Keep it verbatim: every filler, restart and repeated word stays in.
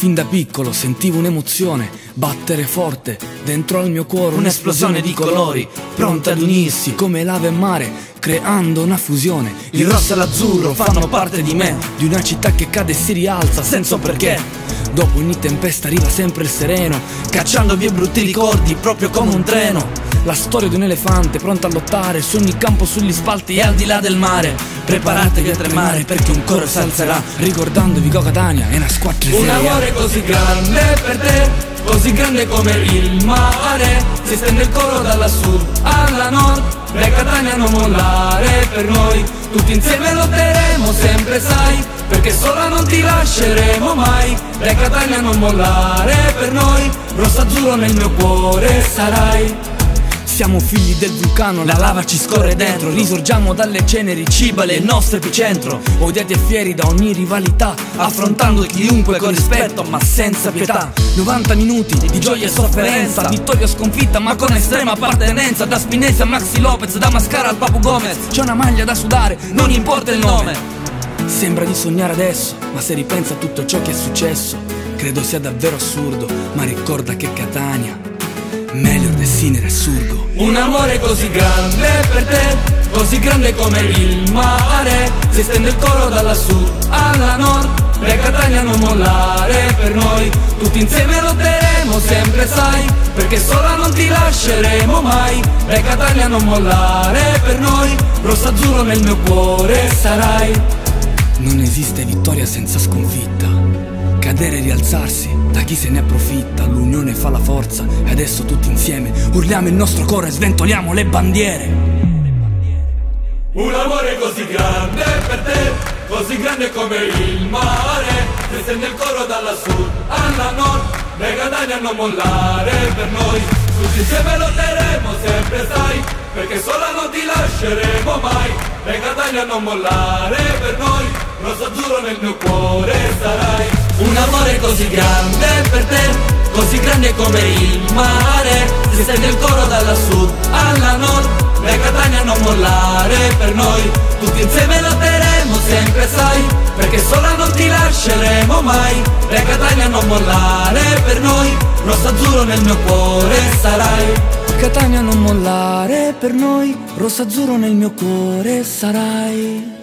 Fin da piccolo sentivo un'emozione battere forte dentro al mio cuore, un'esplosione di colori pronta ad unirsi come lava e mare, creando una fusione. Il rosso e l'azzurro fanno parte di me, di una città che cade e si rialza senza un perché. Dopo ogni tempesta arriva sempre il sereno, cacciando via brutti ricordi proprio come un treno. La storia di un elefante pronto a lottare su ogni campo, sugli spalti e al di là del mare. Preparatevi a tremare perché un coro s'alzerà, ricordandovi che Catania è una squadra seria. Un amore così grande per te, così grande come il mare, si stende il coro dalla sud alla nord, da Catania non mollare per noi. Tutti insieme lotteremo sempre, sai, perché sola non ti lasceremo mai. Da Catania non mollare per noi, rosso azzurro nel mio cuore sarai. Siamo figli del vulcano, la lava ci scorre dentro, risorgiamo dalle ceneri, Cibale il nostro epicentro. Odiati e fieri da ogni rivalità, affrontando chiunque con rispetto ma senza pietà. novanta minuti di gioia e sofferenza, vittoria o sconfitta ma con estrema appartenenza. Da Spinese a Maxi Lopez, da Mascara al Papu Gomez, c'è una maglia da sudare, non importa il nome. Sembra di sognare adesso, ma se ripensa a tutto ciò che è successo, credo sia davvero assurdo, ma ricorda che Catania, Melior de Cinere Surgo. Un amore così grande per te, così grande come il mare, si stende il coro dalla sud alla nord, da Catania non mollare per noi. Tutti insieme lotteremo sempre, sai, perché sola non ti lasceremo mai. Da Catania non mollare per noi, rosso azzurro nel mio cuore sarai. Non esiste vittoria senza sconfitta, cadere e rialzarsi da chi se ne approfitta. L'unione fa la forza e adesso tutti insieme urliamo il nostro coro e sventoliamo le bandiere. Un amore così grande per te, così grande come il mare, si stende il coro dalla sud alla nord, da Catania non mollare per noi. Tutti insieme lotteremo sempre, sai, perché sola non ti lasceremo mai. Da Catania non mollare per noi, rosso azzurro nel mio cuore sarai. Un amore così grande per te, così grande come il mare, si stende il coro dalla sud alla nord, da Catania non mollare per noi. Tutti insieme lotteremo sempre, sai, perché sola non ti lasceremo mai. Da Catania non mollare per noi, rosso azzurro nel mio cuore sarai. Catania non mollare per noi, rosso azzurro nel mio cuore sarai.